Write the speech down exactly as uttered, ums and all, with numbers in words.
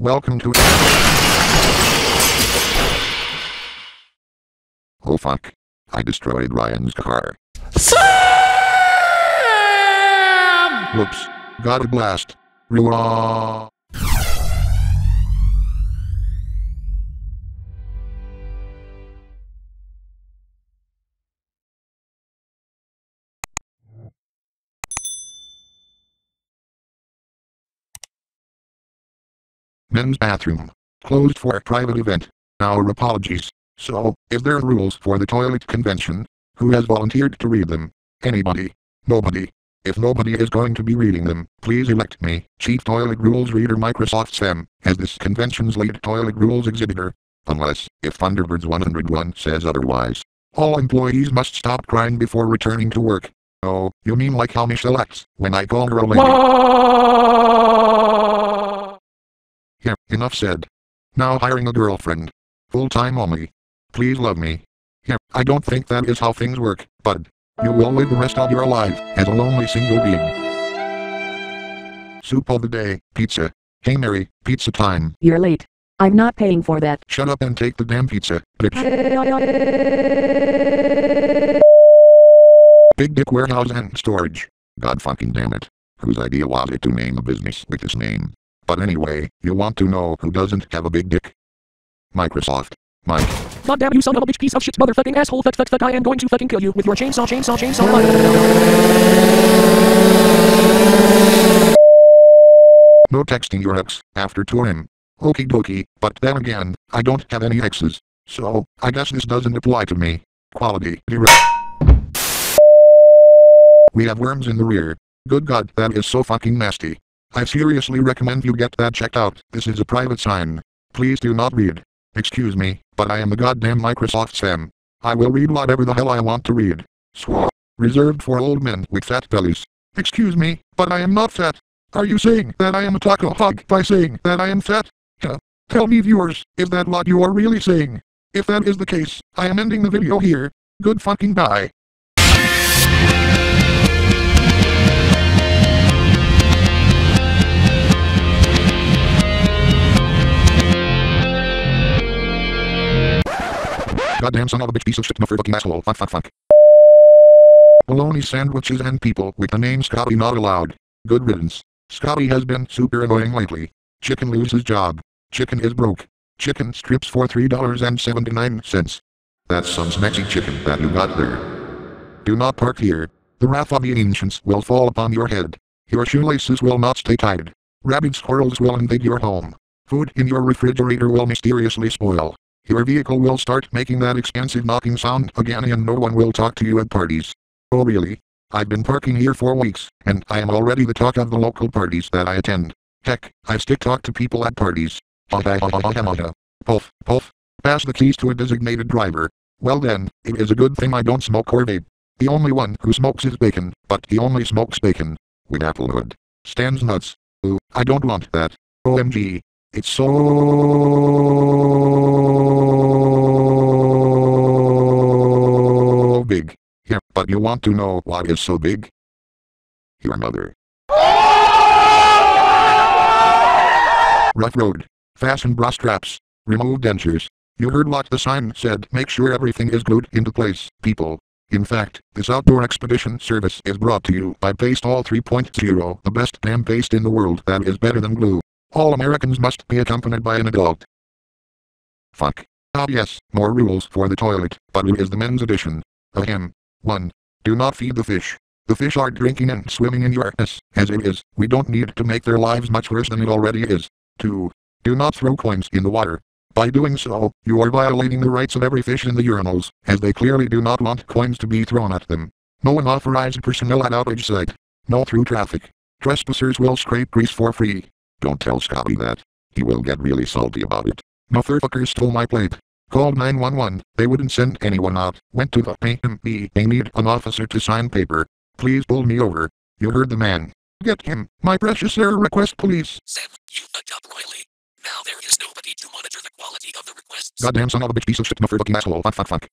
Welcome to... Oh fuck. I destroyed Ryan's car. Sam! Whoops. Got a blast. Ruah. Men's bathroom. Closed for a private event. Our apologies. So, if there are rules for the toilet convention, who has volunteered to read them? Anybody? Nobody? If nobody is going to be reading them, please elect me, Chief Toilet Rules Reader Microsoft Sam, as this convention's lead toilet rules exhibitor. Unless, if Thunderbirds one oh one says otherwise. All employees must stop crying before returning to work. Oh, you mean like how Michelle acts when I call her a lady? Here, enough said. Now hiring a girlfriend. Full time only. Please love me. Yeah, I don't think that is how things work, bud. You will live the rest of your life as a lonely single being. Soup of the day, pizza. Hey Mary, pizza time. You're late. I'm not paying for that. Shut up and take the damn pizza, bitch. Big Dick Warehouse and Storage. God fucking damn it. Whose idea was it to name a business with this name? But anyway, you want to know who doesn't have a big dick? Microsoft. Mike. God damn you son of a bitch piece of shit motherfucking asshole fuck fuck fuck I am going to fucking kill you with your chainsaw chainsaw chainsaw life. No texting your ex after two a m Okie dokie, but then again, I don't have any exes. So, I guess this doesn't apply to me. Quality zero. We have worms in the rear. Good God, that is so fucking nasty. I seriously recommend you get that checked out. This is a private sign. Please do not read. Excuse me, but I am the goddamn Microsoft Sam. I will read whatever the hell I want to read. Swah. Reserved for old men with fat bellies. Excuse me, but I am not fat. Are you saying that I am a taco hog by saying that I am fat? Huh. Tell me viewers, is that what you are really saying? If that is the case, I am ending the video here. Good fucking bye. Goddamn son of a bitch piece of shit motherfucking asshole. Fuck fuck fuck. Bologna sandwiches and people with the name Scotty not allowed. Good riddance. Scotty has been super annoying lately. Chicken loses job. Chicken is broke. Chicken strips for three dollars and seventy-nine cents. That's some snacky chicken that you got there. Do not park here. The wrath of the ancients will fall upon your head. Your shoelaces will not stay tied. Rabid squirrels will invade your home. Food in your refrigerator will mysteriously spoil. Your vehicle will start making that expensive knocking sound again and no one will talk to you at parties. Oh really? I've been parking here for weeks, and I am already the talk of the local parties that I attend. Heck, I stick talk to people at parties. Puff, puff. Pass the keys to a designated driver. Well then, it is a good thing I don't smoke or vape. The only one who smokes is bacon, but he only smokes bacon. With applewood. Stands nuts. Ooh, I don't want that. O M G. It's so... big. Yeah, but you want to know why it's so big? Your mother. Rough road. Fasten bra straps. Remove dentures. You heard what the sign said. Make sure everything is glued into place, people. In fact, this outdoor expedition service is brought to you by Paste All three point oh, the best damn paste in the world that is better than glue. All Americans must be accompanied by an adult. Fuck. Ah yes, more rules for the toilet, but it is the men's edition. Ahem. one. Do not feed the fish. The fish are drinking and swimming in your ass. As it is, we don't need to make their lives much worse than it already is. two. Do not throw coins in the water. By doing so, you are violating the rights of every fish in the urinals, as they clearly do not want coins to be thrown at them. No unauthorized personnel at outage site. No through traffic. Trespassers will scrape grease for free. Don't tell Scotty that. He will get really salty about it. Motherfuckers stole my plate. Called nine one one, they wouldn't send anyone out, went to the A M B, they need an officer to sign paper. Please pull me over. You heard the man. Get him, my precious sir, request police. Sam, you fucked up royally. Now there is nobody to monitor the quality of the requests. Goddamn son of a bitch piece of shit motherfucking asshole. Fuck fuck fuck.